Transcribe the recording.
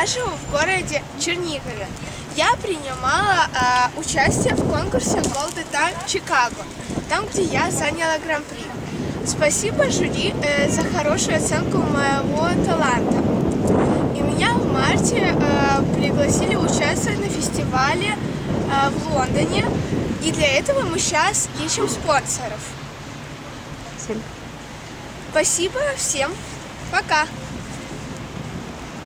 Я живу в городе Чернигове. Я принимала участие в конкурсе Golden Time Чикаго, там, где я заняла гран-при. Спасибо жюри за хорошую оценку моего таланта. И меня в марте пригласили участвовать на фестивале в Лондоне. И для этого мы сейчас ищем спонсоров. Спасибо всем. Пока.